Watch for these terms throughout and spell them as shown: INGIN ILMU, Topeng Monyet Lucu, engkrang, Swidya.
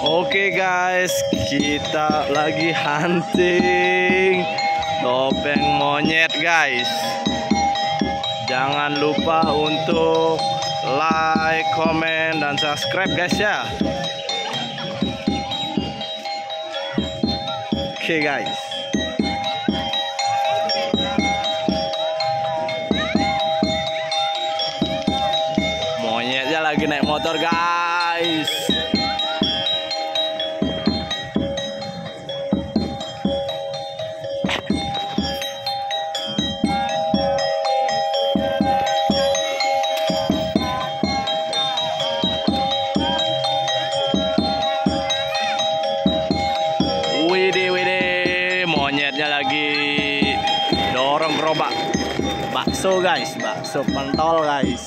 Oke guys, kita lagi hunting topeng monyet guys. Jangan lupa untuk like, comment, dan subscribe guys ya. Oke guys, monyetnya lagi naik motor guys. Widih, monyetnya lagi dorong gerobak bakso guys, bakso pentol guys.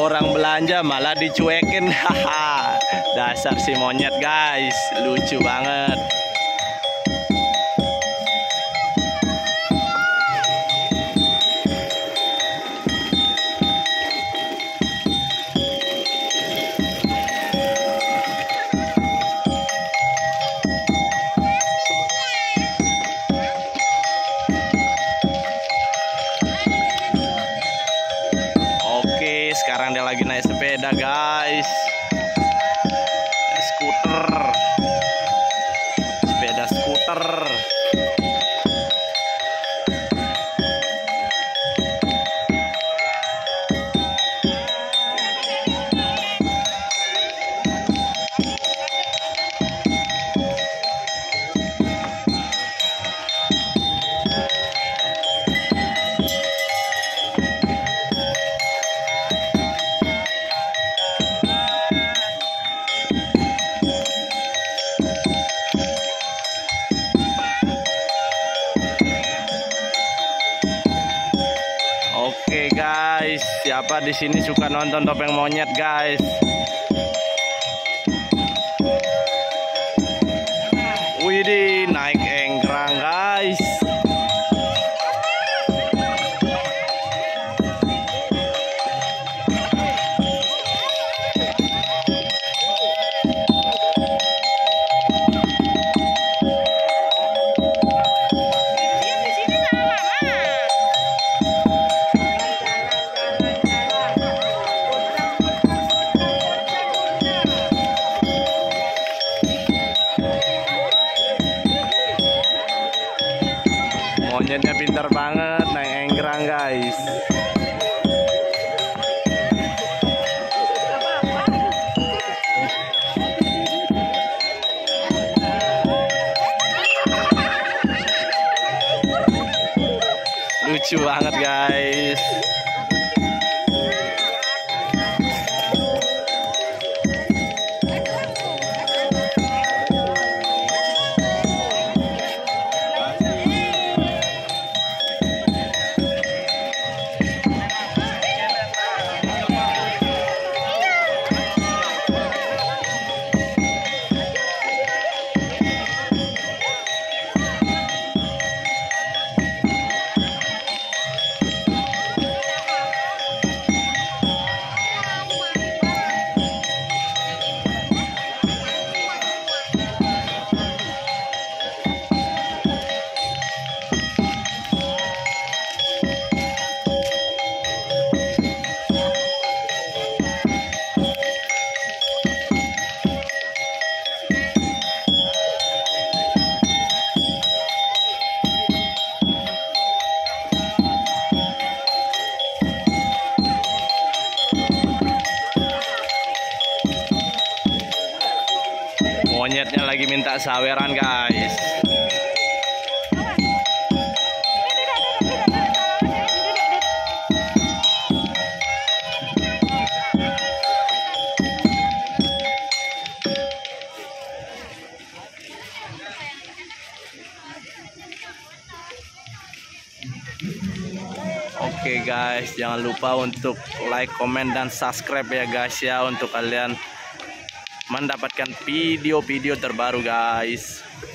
Orang belanja malah dicuekin. Dasar si monyet guys, lucu banget. Sekarang dia lagi naik sepeda guys, sepeda skuter. Oke guys, siapa di sini suka nonton Topeng Monyet guys? Widih, naik engkrang guys. Monyetnya pintar banget naik engkrang guys. Lucu banget guys. Monyetnya lagi minta saweran guys. Oke guys, Jangan lupa untuk like, komen, dan subscribe ya guys ya, untuk kalian mendapatkan video-video terbaru guys.